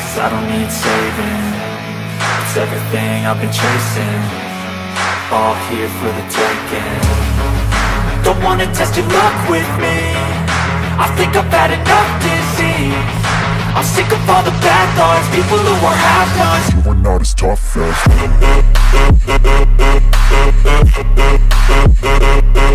cause I don't need saving. It's everything I've been chasing, all here for the taking. Don't wanna test your luck with me, I think I've had enough disease. I'm sick of all the bad thoughts, people who are half-nuts. You are not as tough as me.